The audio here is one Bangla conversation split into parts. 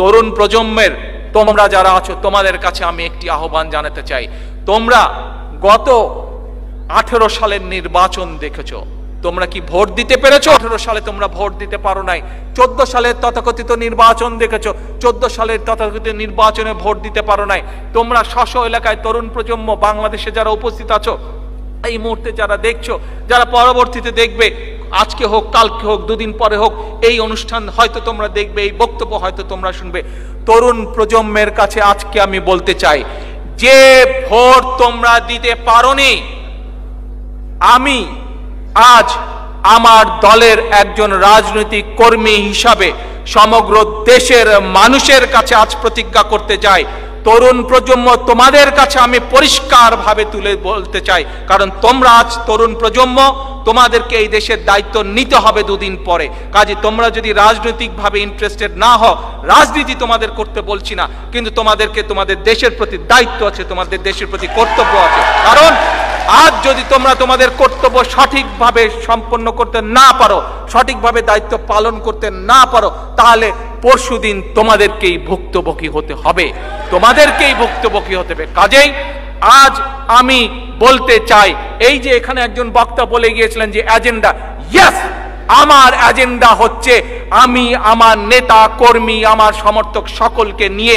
তরুণ প্রজন্মের তোমরা যারা আছো তোমাদের কাছে আমি একটি আহ্বান জানাতে চাই। তোমরা গত ১৮ সালের নির্বাচন দেখেছো, তোমরা কি ভোট দিতে পেরেছো? ১৮ সালে তোমরা ভোট দিতে পারো নাই। ১৪ সালের তথাকথিত নির্বাচন দেখেছো, ১৪ সালের তথাকথিত নির্বাচনে ভোট দিতে পারো নাই। তোমরা স্ব এলাকায় তরুণ প্রজন্ম বাংলাদেশে যারা উপস্থিত আছো, এই মুহূর্তে যারা দেখছো, যারা পরবর্তীতে দেখবে, আজকে হোক কালকে হোক দুদিন পরে হোক, এই অনুষ্ঠান হয়তো তোমরা দেখবে, এই বক্তব্য হয়তো তোমরা শুনবে। তরুণ প্রজন্মের কাছে আজকে আমি বলতে চাই, যে ভোট তোমরা দিতে পারোনি, আমি আজ আমার দলের একজন রাজনৈতিক কর্মী হিসাবে সমগ্র দেশের মানুষের কাছে আজ প্রতিজ্ঞা করতে চাই, তরুণ প্রজন্ম তোমাদের কাছে আমি পরিষ্কারভাবে তুলে বলতে চাই, কারণ তোমরা আজ তরুণ প্রজন্ম, তোমাদেরকে এই দেশের দায়িত্ব নিতে হবে দুদিন পরে। কাজে তোমরা যদি রাজনৈতিকভাবে ইন্টারেস্টেড না হও, রাজনীতি তোমাদের করতে বলছি না, কিন্তু তোমাদেরকে তোমাদের দেশের প্রতি দায়িত্ব আছে, তোমাদের দেশের প্রতি কর্তব্য আছে। কারণ আজ যদি তোমরা তোমাদের কর্তব্য সঠিকভাবে সম্পন্ন করতে না পারো, সঠিকভাবে দায়িত্ব পালন করতে না পারো, তাহলে পরশুদিন তোমাদেরকেই ভুক্তভোগী হতে হবে, তোমাদেরকেই ভুক্তভোগী হতে হবে। কাজেই আজ আমি বলতে চাই, এই যে এখানে একজন বক্তা বলে গিয়েছিলেন যে এজেন্ডা, ইয়েস, আমার এজেন্ডা হচ্ছে আমি আমার নেতা কর্মী, আমার সমর্থক সকলকে নিয়ে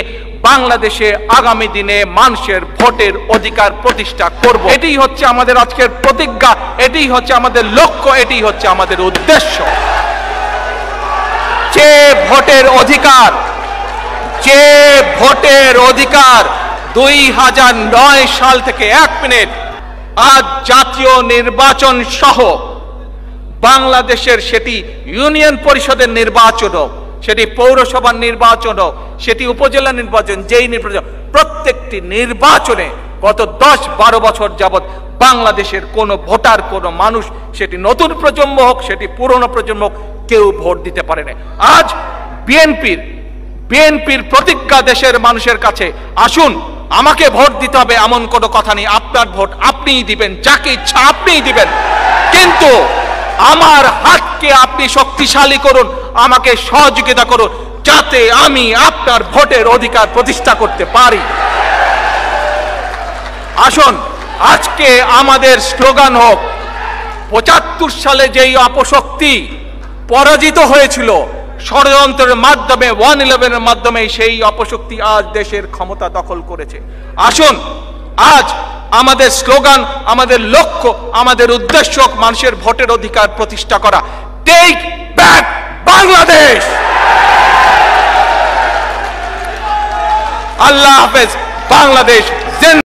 বাংলাদেশে আগামী দিনে মানুষের ভোটের অধিকার প্রতিষ্ঠা করব। এটাই হচ্ছে আমাদের আজকের প্রতিজ্ঞা, এটাই হচ্ছে আমাদের লক্ষ্য, এটাই হচ্ছে আমাদের উদ্দেশ্য। যে ভোটের অধিকার, যে ভোটের অধিকার ২০০৯ সাল থেকে, এক মিনিট, আজ জাতীয় নির্বাচন সহ বাংলাদেশের, সেটি ইউনিয়ন পরিষদের নির্বাচন হোক, সেটি পৌরসভার নির্বাচন হোক, সেটি উপজেলা নির্বাচন, যেই নির্বাচন, প্রত্যেকটি নির্বাচনে গত ১০-১২ বছর যাবৎ বাংলাদেশের কোনো ভোটার, কোনো মানুষ, সেটি নতুন প্রজন্ম হোক, সেটি পুরনো প্রজন্ম হোক, কেউ ভোট দিতে পারে না। আজ বিএনপির প্রতিজ্ঞা দেশের মানুষের কাছে, আসুন আমাকে ভোট দিতে হবে এমন কোনো কথা নেই, আপনার ভোট আপনিই দিবেন, যাকে ইচ্ছা আপনিই দিবেন, কিন্তু আমার হাতকে আপনি শক্তিশালী করুন, আমাকে সহযোগিতা করুন, যাতে আমি আপনার ভোটের অধিকার প্রতিষ্ঠা করতে পারি। আসুন আজকে আমাদের স্লোগান হোক, ৭৫ সালে যেই অপশক্তি পরাজিত হয়েছিল ষড়যন্ত্রের মাধ্যমে, 1/11-এর মাধ্যমে, সেই অপশক্তি আজ দেশের ক্ষমতা দখল করেছে। আসুন আজ আমাদের স্লোগান, আমাদের লক্ষ্য, আমাদের উদ্দেশ্য মানুষের ভোটের অধিকার প্রতিষ্ঠা করা। Take back Bangladesh. আল্লাহ হাফেজ। বাংলাদেশ।